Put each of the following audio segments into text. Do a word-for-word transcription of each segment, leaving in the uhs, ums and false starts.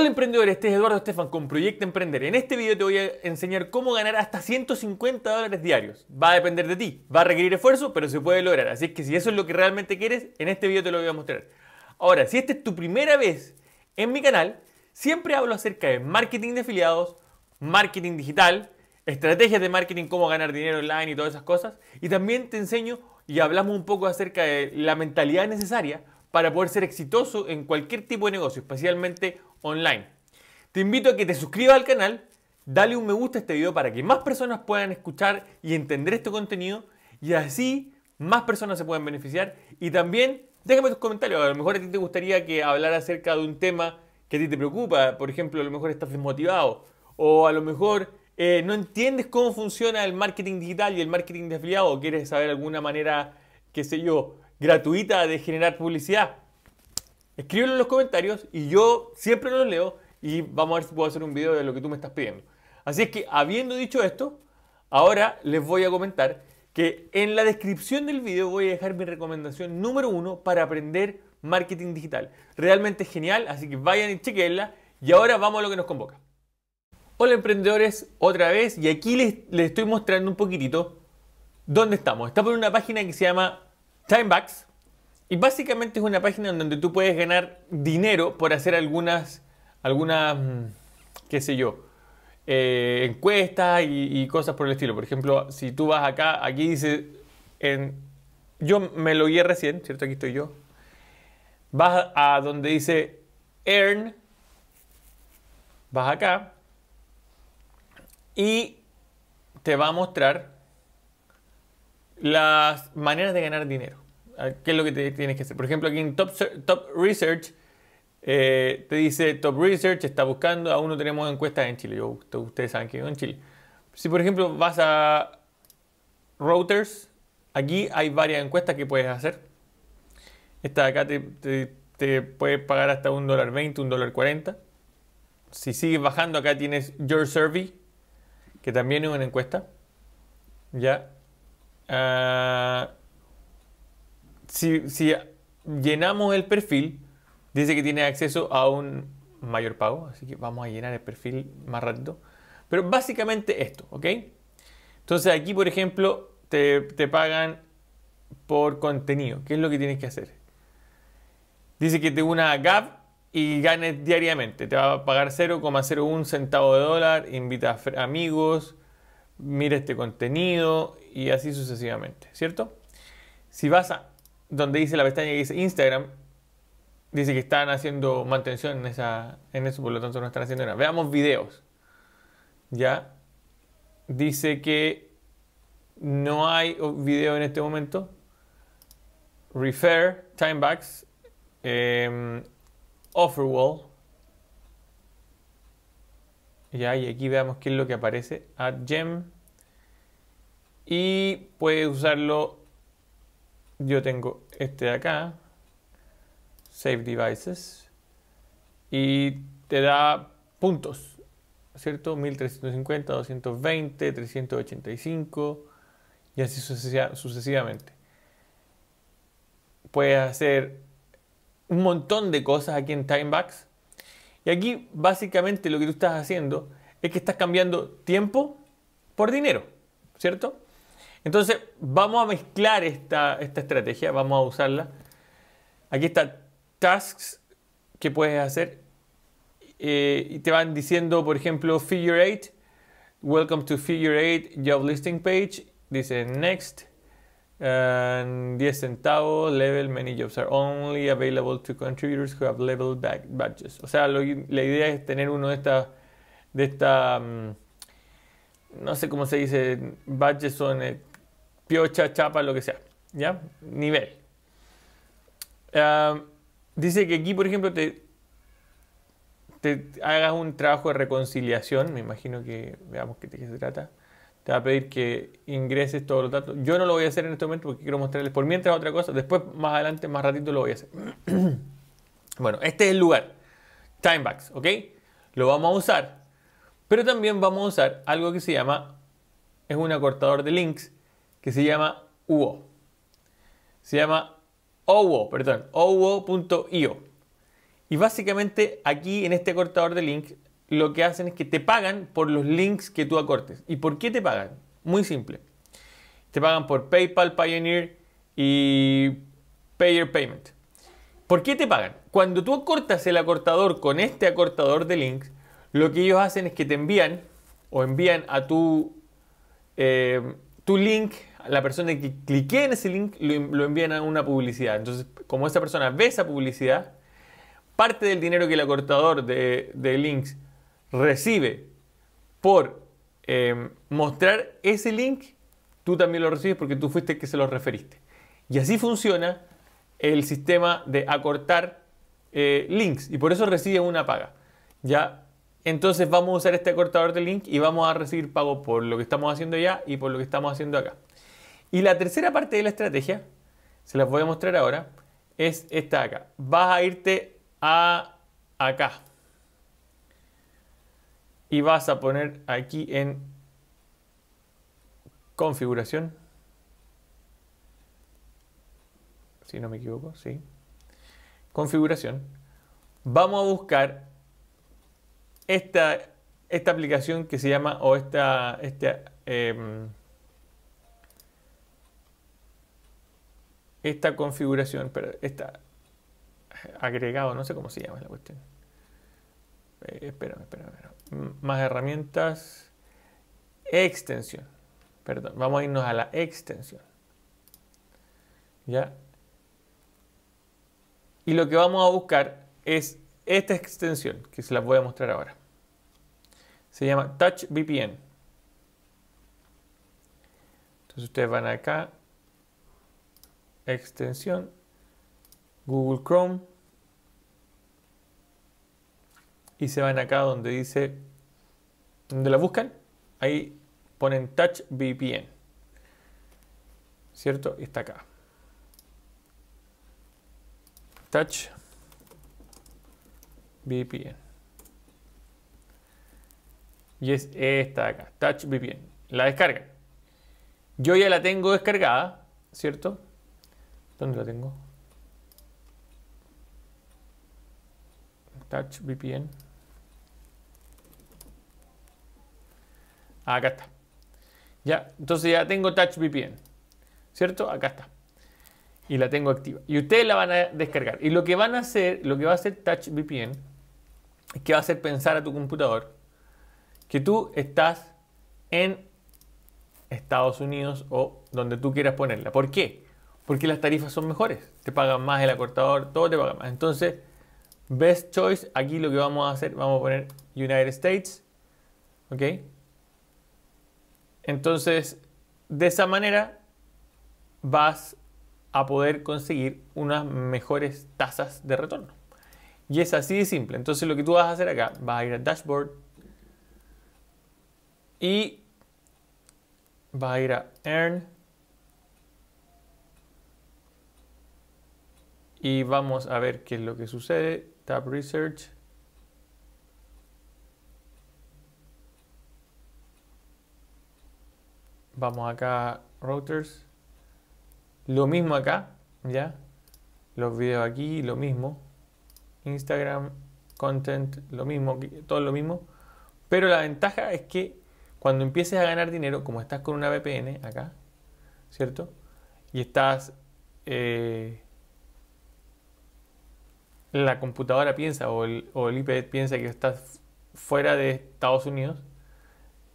Hola emprendedores, este es Eduardo Esteffan con Proyecto Emprender. En este video te voy a enseñar cómo ganar hasta ciento cincuenta dólares diarios. Va a depender de ti, va a requerir esfuerzo, pero se puede lograr. Así que si eso es lo que realmente quieres, en este video te lo voy a mostrar. Ahora, si esta es tu primera vez en mi canal, siempre hablo acerca de marketing de afiliados, marketing digital, estrategias de marketing, cómo ganar dinero online y todas esas cosas. Y también te enseño y hablamos un poco acerca de la mentalidad necesaria para poder ser exitoso en cualquier tipo de negocio, especialmente online. Te invito a que te suscribas al canal, dale un me gusta a este video para que más personas puedan escuchar y entender este contenido y así más personas se pueden beneficiar. Y también déjame tus comentarios, a lo mejor a ti te gustaría que hablara acerca de un tema que a ti te preocupa, por ejemplo, a lo mejor estás desmotivado o a lo mejor eh, no entiendes cómo funciona el marketing digital y el marketing de afiliado o quieres saber alguna manera, qué sé yo, gratuita de generar publicidad. Escríbelo en los comentarios y yo siempre los leo y vamos a ver si puedo hacer un video de lo que tú me estás pidiendo. Así es que, habiendo dicho esto, ahora les voy a comentar que en la descripción del video voy a dejar mi recomendación número uno para aprender marketing digital. Realmente es genial, así que vayan y chequenla. Y ahora vamos a lo que nos convoca. Hola emprendedores, otra vez, y aquí les, les estoy mostrando un poquitito dónde estamos. Estamos en una página que se llama TimeBacks. Y básicamente es una página en donde tú puedes ganar dinero por hacer algunas, algunas qué sé yo, eh, encuestas y, y cosas por el estilo. Por ejemplo, si tú vas acá, aquí dice, en, yo me lo guié recién, ¿cierto? Aquí estoy yo. Vas a donde dice Earn, vas acá y te va a mostrar las maneras de ganar dinero. ¿Qué es lo que te tienes que hacer? Por ejemplo, aquí en Top, Top Research, eh, te dice Top Research, está buscando, aún no tenemos encuestas en Chile. Yo, ustedes saben que vivo en Chile. Si, por ejemplo, vas a Routers, aquí hay varias encuestas que puedes hacer. Esta de acá te, te, te puede pagar hasta un dólar veinte, un dólar cuarenta. Si sigues bajando, acá tienes Your Survey, que también es una encuesta. Ya. Uh, Si, si llenamos el perfil, dice que tiene acceso a un mayor pago. Así que vamos a llenar el perfil más rápido. Pero básicamente esto, ¿ok? Entonces aquí, por ejemplo, te, te pagan por contenido. ¿Qué es lo que tienes que hacer? Dice que te unas a G A P y ganes diariamente. Te va a pagar cero coma cero uno centavo de dólar, invita a amigos, mira este contenido y así sucesivamente, ¿cierto? Si vas a donde dice la pestaña que dice Instagram, dice que están haciendo mantención en, esa, en eso, por lo tanto no están haciendo nada. Veamos videos. Ya. Dice que no hay video en este momento. Refer, TimeBacks, eh, OfferWall. Ya, y aquí veamos qué es lo que aparece. Adgem. Y puedes usarlo. Yo tengo este de acá, Save Devices, y te da puntos, ¿cierto? mil trescientos cincuenta, doscientos veinte, trescientos ochenta y cinco, y así sucesivamente. Puedes hacer un montón de cosas aquí en TimeBacks. Y aquí, básicamente, lo que tú estás haciendo es que estás cambiando tiempo por dinero, ¿cierto? Entonces, vamos a mezclar esta, esta estrategia, vamos a usarla. Aquí está tasks que puedes hacer. Eh, y te van diciendo, por ejemplo, Figure eight. Welcome to Figure eight Job Listing Page. Dice Next. Uh, diez centavos. Level. Many jobs are only available to contributors who have level badges. O sea, lo, la idea es tener uno de estas... De esta, um, no sé cómo se dice. Badges son... Eh, piocha, chapa, lo que sea, ¿ya? Nivel. Uh, dice que aquí, por ejemplo, te, te hagas un trabajo de reconciliación. Me imagino que veamos qué se trata. Te va a pedir que ingreses todos los datos. Yo no lo voy a hacer en este momento porque quiero mostrarles por mientras otra cosa. Después, más adelante, más ratito lo voy a hacer. Bueno, este es el lugar. TimeBacks, ¿ok? Lo vamos a usar. Pero también vamos a usar algo que se llama, es un acortador de links, que se llama U O. Se llama O U O, perdón, O U O punto I O. Y básicamente aquí en este acortador de link lo que hacen es que te pagan por los links que tú acortes. ¿Y por qué te pagan? Muy simple. Te pagan por PayPal Pioneer y Payeer Payment. ¿Por qué te pagan? Cuando tú acortas el acortador con este acortador de links, lo que ellos hacen es que te envían o envían a tu, eh, tu link, la persona que clique en ese link lo, lo envían a una publicidad. Entonces, como esa persona ve esa publicidad, parte del dinero que el acortador de, de links recibe por eh, mostrar ese link, tú también lo recibes porque tú fuiste el que se lo referiste. Y así funciona el sistema de acortar eh, links, y por eso recibes una paga. ¿Ya? Entonces vamos a usar este acortador de link y vamos a recibir pago por lo que estamos haciendo allá y por lo que estamos haciendo acá. Y la tercera parte de la estrategia, se las voy a mostrar ahora, es esta de acá. Vas a irte a acá y vas a poner aquí en configuración, si no me equivoco, sí, configuración. Vamos a buscar esta, esta aplicación que se llama, o esta, esta, eh, esta configuración, pero esta agregado, no sé cómo se llama la cuestión. Eh, espérame, espérame, espérame. Más herramientas, extensión. Perdón, vamos a irnos a la extensión. ¿Ya? Y lo que vamos a buscar es esta extensión, que se las voy a mostrar ahora. Se llama Touch V P N. Entonces ustedes van acá, extensión, Google Chrome, y se van acá donde dice, donde la buscan, ahí ponen Touch V P N, ¿cierto? Está acá. Touch V P N. Y es esta de acá, Touch V P N. La descargan. Yo ya la tengo descargada, ¿cierto? ¿Dónde la tengo? Touch V P N. Acá está. Ya, entonces ya tengo Touch V P N, ¿cierto? Acá está. Y la tengo activa. Y ustedes la van a descargar. Y lo que van a hacer, lo que va a hacer Touch V P N, es que va a hacer pensar a tu computador que tú estás en Estados Unidos o donde tú quieras ponerla. ¿Por qué? Porque las tarifas son mejores. Te pagan más el acortador, todo te paga más. Entonces, Best Choice, aquí lo que vamos a hacer, vamos a poner United States. ¿Ok? Entonces, de esa manera vas a poder conseguir unas mejores tasas de retorno. Y es así de simple. Entonces, lo que tú vas a hacer acá, vas a ir a Dashboard y vas a ir a Earn y vamos a ver qué es lo que sucede. Top Research. Vamos acá, Routers. Lo mismo acá, ¿ya? Los videos aquí, lo mismo. Instagram, content, lo mismo, todo lo mismo. Pero la ventaja es que cuando empieces a ganar dinero, como estás con una V P N acá, ¿cierto? Y estás... Eh, la computadora piensa, o el, o el I P piensa que estás fuera de Estados Unidos.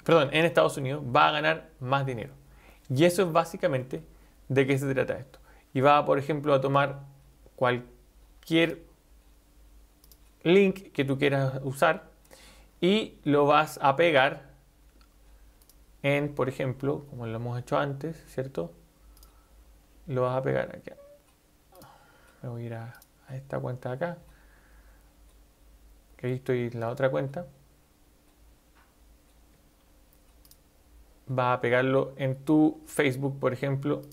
Perdón, en Estados Unidos va a ganar más dinero. Y eso es básicamente de qué se trata esto. Y va, por ejemplo, a tomar cualquier link que tú quieras usar y lo vas a pegar en, por ejemplo, como lo hemos hecho antes, ¿cierto? Lo vas a pegar aquí. Me voy a ir a, a esta cuenta de acá. Que ahí estoy en la otra cuenta. Vas a pegarlo en tu Facebook, por ejemplo.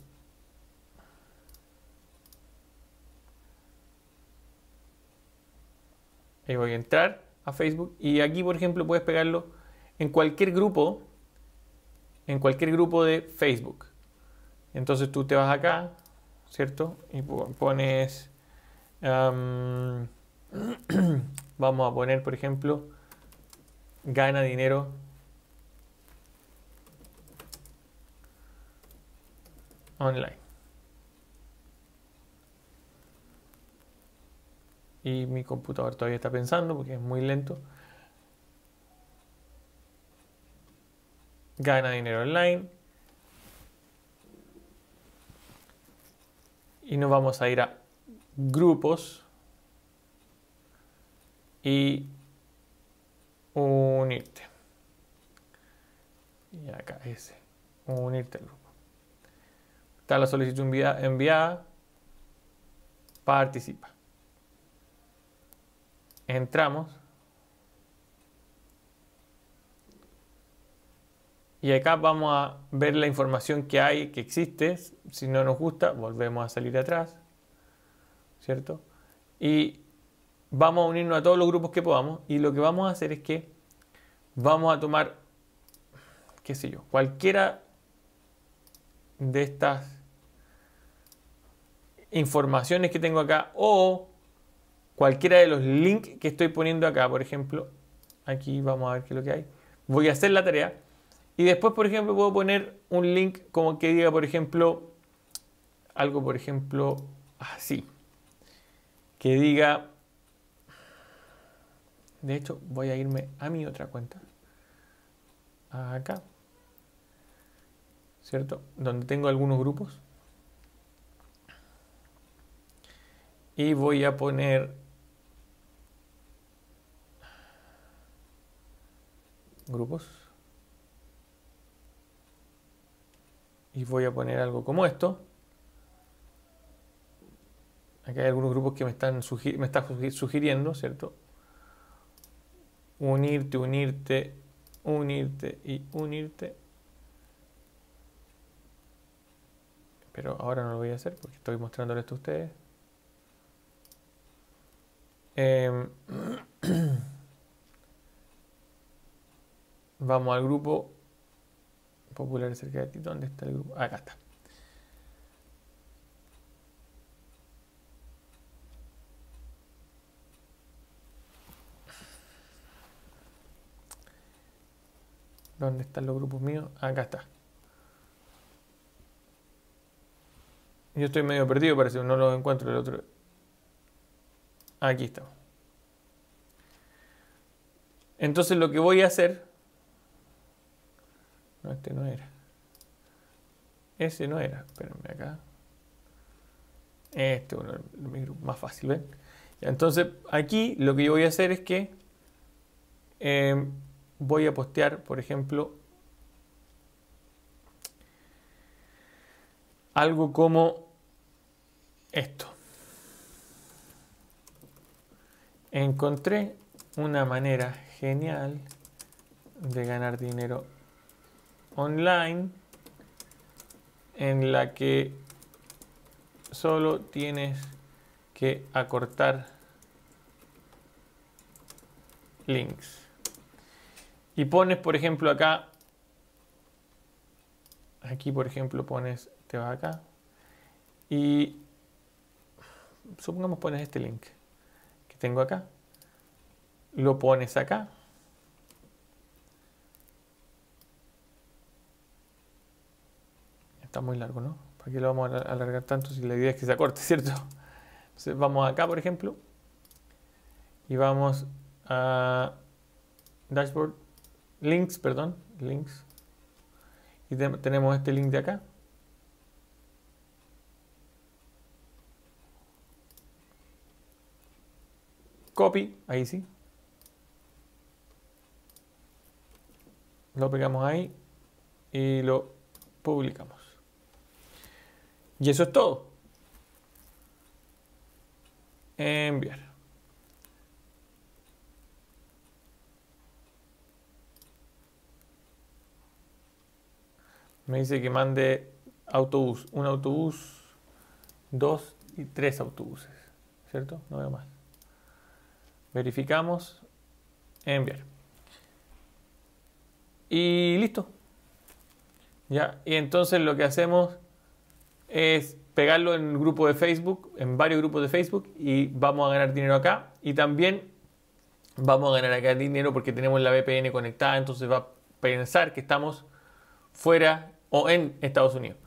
Ahí voy a entrar a Facebook. Y aquí, por ejemplo, puedes pegarlo en cualquier grupo. En cualquier grupo de Facebook. Entonces tú te vas acá, ¿cierto? Y pones... Um, Vamos a poner, por ejemplo, gana dinero online. Y mi computador todavía está pensando porque es muy lento. Gana dinero online. Y nos vamos a ir a grupos y unirte. Y acá ese, unirte al grupo. Está la solicitud enviada, participa. Entramos. Y acá vamos a ver la información que hay, que existe. Si no nos gusta, volvemos a salir atrás, ¿cierto? Y vamos a unirnos a todos los grupos que podamos. Y lo que vamos a hacer es que vamos a tomar, qué sé yo, cualquiera de estas informaciones que tengo acá o cualquiera de los links que estoy poniendo acá. Por ejemplo, aquí vamos a ver qué es lo que hay. Voy a hacer la tarea y después, por ejemplo, puedo poner un link como que diga, por ejemplo, algo, por ejemplo, así. Que diga, de hecho, voy a irme a mi otra cuenta. Acá. ¿Cierto? Donde tengo algunos grupos. Y voy a poner grupos. Y voy a poner algo como esto. Acá hay algunos grupos que me están sugir me está sugiriendo, ¿cierto? Unirte, unirte, unirte y unirte. Pero ahora no lo voy a hacer porque estoy mostrándoles esto a ustedes. Eh, vamos al grupo popular cerca de ti. ¿Dónde está el grupo? Acá está. ¿Dónde están los grupos míos? Acá está. Yo estoy medio perdido, parece que no los encuentro. El otro. Aquí estamos. Entonces lo que voy a hacer. No, este no era. Ese no era. Espérenme acá. Este uno de mis grupos más fácil, ¿ven? Entonces aquí lo que yo voy a hacer es que eh, voy a postear, por ejemplo, algo como esto. Encontré una manera genial de ganar dinero online en la que solo tienes que acortar links. Y pones, por ejemplo, acá, aquí, por ejemplo, pones, te vas acá, y supongamos pones este link que tengo acá, lo pones acá, está muy largo, ¿no? ¿Para qué lo vamos a alargar tanto si la idea es que se acorte, ¿cierto? Entonces vamos acá, por ejemplo, y vamos a Dashboard, links, perdón, links. Y te tenemos este link de acá. Copy, ahí sí. Lo pegamos ahí y lo publicamos. Y eso es todo. Enviar. Me dice que mande autobús, un autobús, dos y tres autobuses, ¿cierto? No veo más. Verificamos, enviar. Y listo. Ya, y entonces lo que hacemos es pegarlo en un grupo de Facebook, en varios grupos de Facebook, y vamos a ganar dinero acá. Y también vamos a ganar acá dinero porque tenemos la V P N conectada, entonces va a pensar que estamos fuera o en Estados Unidos.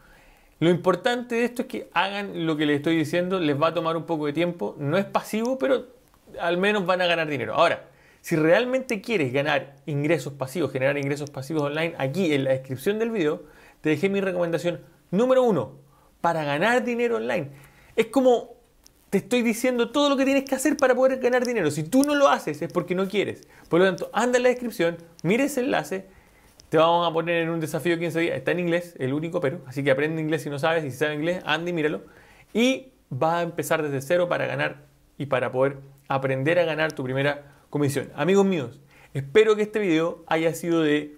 Lo importante de esto es que hagan lo que les estoy diciendo, les va a tomar un poco de tiempo, no es pasivo, pero al menos van a ganar dinero. Ahora, si realmente quieres ganar ingresos pasivos, generar ingresos pasivos online, aquí en la descripción del video te dejé mi recomendación número uno para ganar dinero online. Es como te estoy diciendo todo lo que tienes que hacer para poder ganar dinero. Si tú no lo haces es porque no quieres. Por lo tanto, anda en la descripción, mira ese enlace, te vamos a poner en un desafío de quince días. Está en inglés, el único pero, así que aprende inglés si no sabes, y si sabes inglés, anda y míralo. Y vas a empezar desde cero para ganar y para poder aprender a ganar tu primera comisión. Amigos míos, espero que este video haya sido de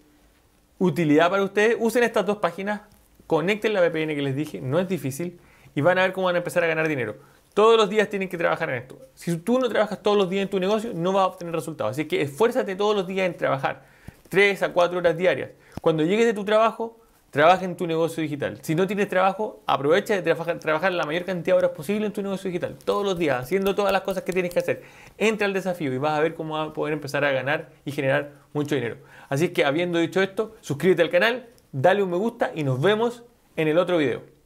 utilidad para ustedes. Usen estas dos páginas, conecten la V P N que les dije, no es difícil, y van a ver cómo van a empezar a ganar dinero. Todos los días tienen que trabajar en esto. Si tú no trabajas todos los días en tu negocio, no vas a obtener resultados. Así que esfuérzate todos los días en trabajar, tres a cuatro horas diarias. Cuando llegues de tu trabajo, trabaja en tu negocio digital. Si no tienes trabajo, aprovecha de trabajar, trabajar la mayor cantidad de horas posible en tu negocio digital. Todos los días, haciendo todas las cosas que tienes que hacer. Entra al desafío y vas a ver cómo vas a poder empezar a ganar y generar mucho dinero. Así que, habiendo dicho esto, suscríbete al canal, dale un me gusta y nos vemos en el otro video.